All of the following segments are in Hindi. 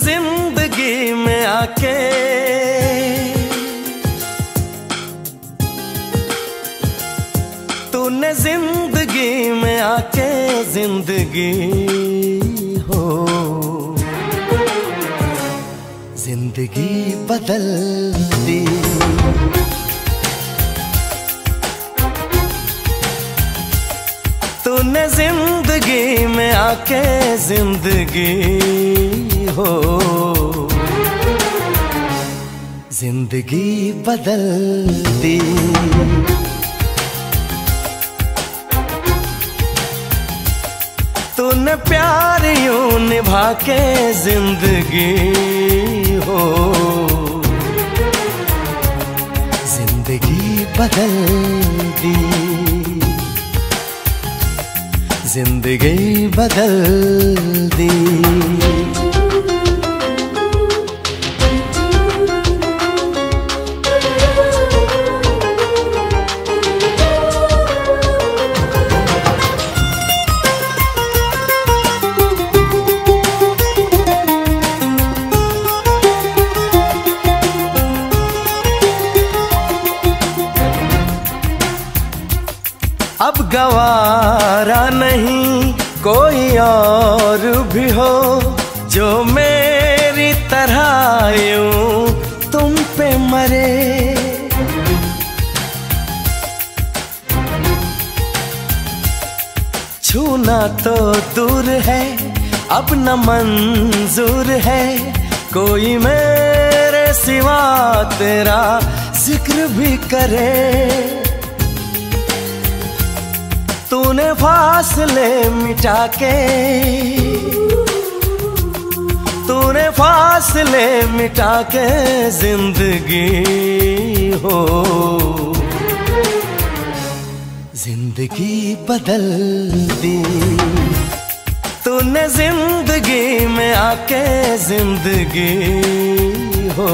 जिंदगी में आके, तूने जिंदगी में आके जिंदगी हो, जिंदगी बदल दी। तूने जिंदगी में आके जिंदगी हो, जिंदगी बदल दी। तूने प्यार यूं निभा के जिंदगी हो, जिंदगी बदल दी, जिंदगी बदल दी। अब गवारा नहीं कोई और भी हो जो मेरी तरह यूं तुम पे मरे। छूना तो दूर है, अब न मंजूर है कोई मेरे सिवा तेरा जिक्र भी करे। तूने फासले मिटा के, तूने फासले मिटा के जिंदगी हो, जिंदगी बदल दी। तूने जिंदगी में आके जिंदगी हो,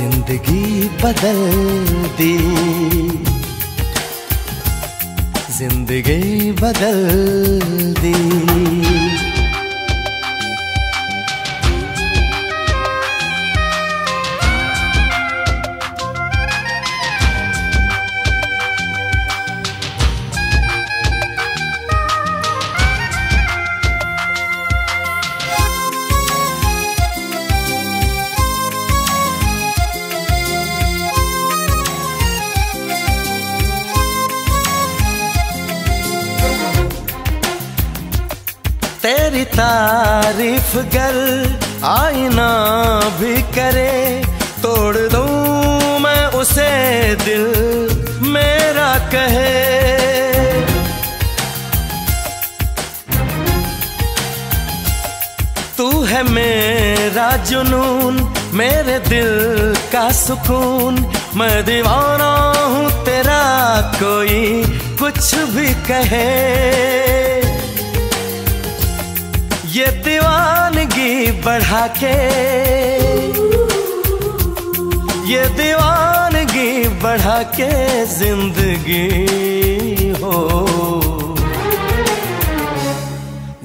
जिंदगी बदल दी, जिंदगी बदल दी। तेरी तारीफ गर आईना भी करे तोड़ दूं मैं उसे, दिल मेरा कहे। तू है मेरा जुनून, मेरे दिल का सुकून, मैं दीवाना हूँ तेरा कोई कुछ भी कहे। ये दीवानगी बढ़ा के, ये दीवानगी बढ़ा के जिंदगी हो,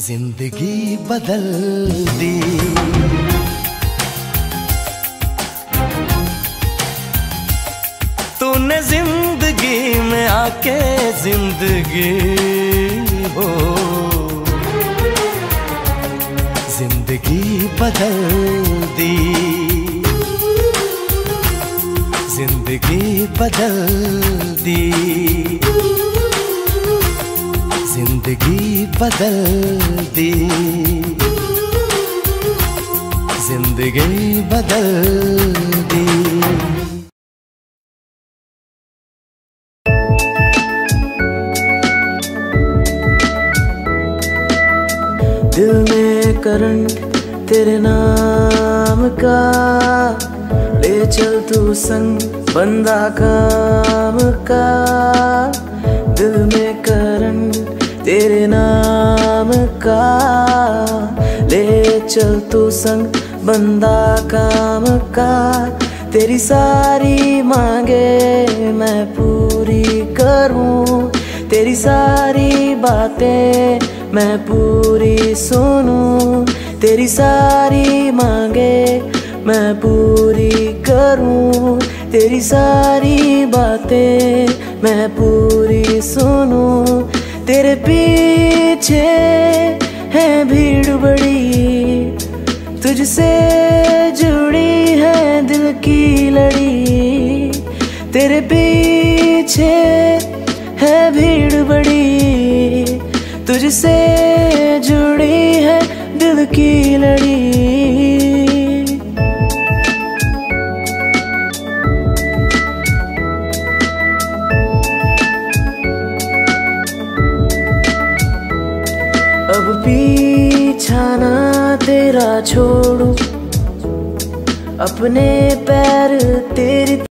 जिंदगी बदल दी। तूने जिंदगी में आके जिंदगी हो, जिंदगी बदल दी, जिंदगी बदल दी, जिंदगी बदल दी, जिंदगी बदल दी। दिल में करंट तेरे नाम का, ले चल तू संग बंदा काम का। दिल में करंट तेरे नाम का, ले चल तू संग बंदा काम का। तेरी सारी मांगे मैं पूरी करूं, तेरी सारी बातें मैं पूरी सुनूं तेरी सारी मांगे, मैं पूरी करूं तेरी सारी बातें, मैं पूरी सुनूं तेरे पीछे है भीड़ बड़ी, तुझसे जुड़ी है दिल की लड़ी, तेरे पीछे है भीड़ बड़ी, तुझसे जुड़ी है दिल की लड़ी। अब पीछाना तेरा छोड़ू, अपने पैर तेरे